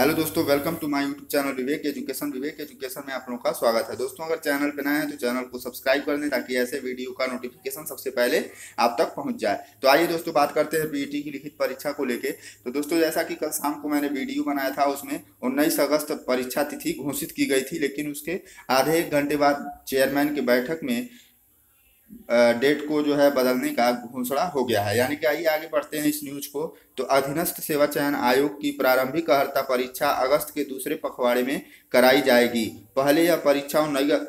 Hello दोस्तों, welcome to my YouTube channel Vivek education में आप लोगों का स्वागत है। दोस्तों, अगर चैनल पर नए हैं तो चैनल को सब्सक्राइब कर दें ताकि ऐसे वीडियो का नोटिफिकेशन सबसे पहले आप तक पहुंच जाए। तो आइए दोस्तों, बात करते हैं पीईटी की लिखित परीक्षा को लेके। तो दोस्तों, जैसा कि कल शाम को मैंने वीडियो बनाया था, उसमें 19 अगस्त परीक्षा तिथि घोषित की गई थी, लेकिन उसके आधे एक घंटे बाद चेयरमैन की बैठक में डेट को जो है बदलने का घोषणा हो गया है। यानी कि आइए आगे बढ़ते हैं इस न्यूज को। तो अधीनस्थ सेवा चयन आयोग की प्रारंभिक अर्हता परीक्षा अगस्त के दूसरे पखवाड़े में कराई जाएगी। पहले यह परीक्षा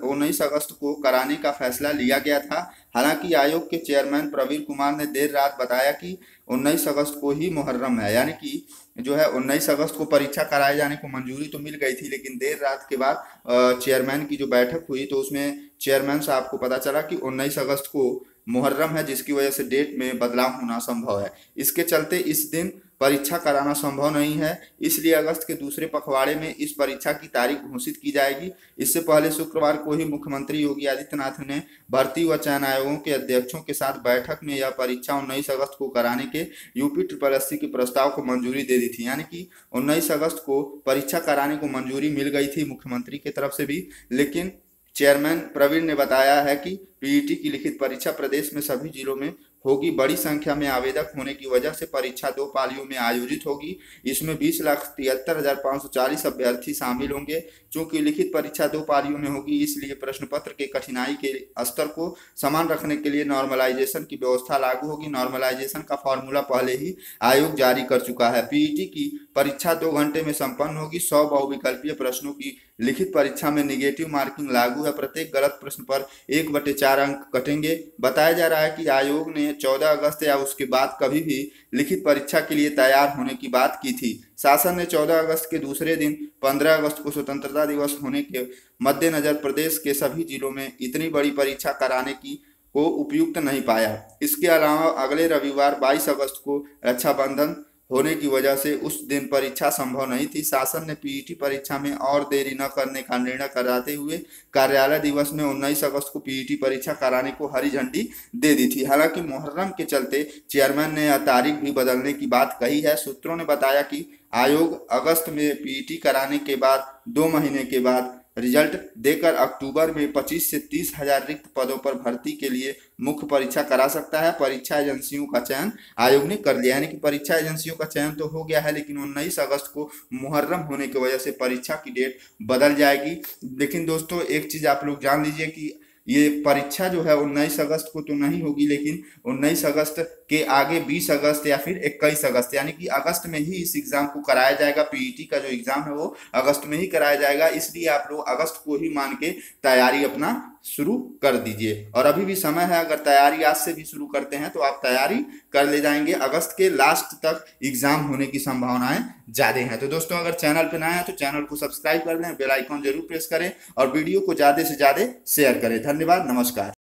19 अगस्त को कराने का फैसला लिया गया था। हालांकि आयोग के चेयरमैन प्रवीण कुमार ने देर रात बताया कि 19 अगस्त को ही मुहर्रम है, यानी कि जो है 19 अगस्त को परीक्षा कराए जाने को मंजूरी तो मिल गई थी, लेकिन देर रात के बाद चेयरमैन की जो बैठक हुई तो उसमें चेयरमैन साहब को पता चला कि 19 अगस्त को मुहर्रम है, जिसकी वजह से डेट में बदलाव होना संभव है। इसके चलते इस दिन परीक्षा कराना संभव नहीं है, इसलिए अगस्त के दूसरे पखवाड़े में इस परीक्षा की तारीख घोषित की जाएगी। इससे पहले शुक्रवार को ही मुख्यमंत्री योगी आदित्यनाथ ने भर्ती व चयन आयोगों के अध्यक्षों के साथ बैठक में यह परीक्षा 19 अगस्त को कराने के UP Triple 80 के प्रस्ताव को मंजूरी दे दी थी। यानी कि 19 अगस्त को परीक्षा कराने को मंजूरी मिल गई थी मुख्यमंत्री की तरफ से भी, लेकिन चेयरमैन प्रवीण ने बताया है कि पीईटी की लिखित परीक्षा प्रदेश में सभी जिलों में होगी। बड़ी संख्या में आवेदक होने की वजह से परीक्षा 2 पालियों में आयोजित होगी। इसमें 20,73,540 अभ्यर्थी शामिल होंगे। चूंकि लिखित परीक्षा 2 पालियों में होगी, इसलिए प्रश्न पत्र के कठिनाई के स्तर को समान रखने के लिए नॉर्मलाइजेशन की व्यवस्था लागू होगी। नॉर्मलाइजेशन का फॉर्मूला पहले ही आयोग जारी कर चुका है। पीईटी की परीक्षा 2 घंटे में संपन्न होगी। 100 बहुविकल्पीय प्रश्नों की लिखित परीक्षा में निगेटिव मार्किंग लागू है। प्रत्येक गलत प्रश्न पर 1/4 अंक कटेंगे। बताया जा रहा है कि आयोग ने 14 अगस्त या उसके बाद कभी भी लिखित परीक्षा के लिए तैयार होने की बात की थी। शासन ने 14 अगस्त के दूसरे दिन 15 अगस्त को स्वतंत्रता दिवस होने के मद्देनजर प्रदेश के सभी जिलों में इतनी बड़ी परीक्षा कराने की को उपयुक्त नहीं पाया। इसके अलावा अगले रविवार 22 अगस्त को रक्षाबंधन होने की वजह से उस दिन परीक्षा संभव नहीं थी। शासन ने पीईटी परीक्षा में और देरी न करने का निर्णय कराते हुए कार्यालय दिवस में 19 अगस्त को पीईटी परीक्षा कराने को हरी झंडी दे दी थी। हालांकि मुहर्रम के चलते चेयरमैन ने यह तारीख भी बदलने की बात कही है। सूत्रों ने बताया कि आयोग अगस्त में पीईटी कराने के बाद 2 महीने के बाद रिजल्ट देकर अक्टूबर में 25 से 30,000 रिक्त पदों पर भर्ती के लिए मुख्य परीक्षा करा सकता है। परीक्षा एजेंसियों का चयन आयोग ने कर लिया, यानी कि परीक्षा एजेंसियों का चयन तो हो गया है, लेकिन 19 अगस्त को मुहर्रम होने की वजह से परीक्षा की डेट बदल जाएगी। लेकिन दोस्तों, एक चीज़ आप लोग जान लीजिए कि ये परीक्षा जो है 19 अगस्त को तो नहीं होगी, लेकिन 19 अगस्त के आगे 20 अगस्त या फिर 21 अगस्त यानी कि अगस्त में ही इस एग्ज़ाम को कराया जाएगा। पीईटी का जो एग्ज़ाम है वो अगस्त में ही कराया जाएगा, इसलिए आप लोग अगस्त को ही मान के तैयारी अपना शुरू कर दीजिए। और अभी भी समय है, अगर तैयारी आज से भी शुरू करते हैं तो आप तैयारी कर ले जाएंगे। अगस्त के लास्ट तक एग्ज़ाम होने की संभावनाएँ ज़्यादा हैं। तो दोस्तों, अगर चैनल पर नए हैं तो चैनल को सब्सक्राइब कर लें, बेल आइकॉन जरूर प्रेस करें और वीडियो को ज़्यादा से ज़्यादा शेयर करें। धन्यवाद, नमस्कार।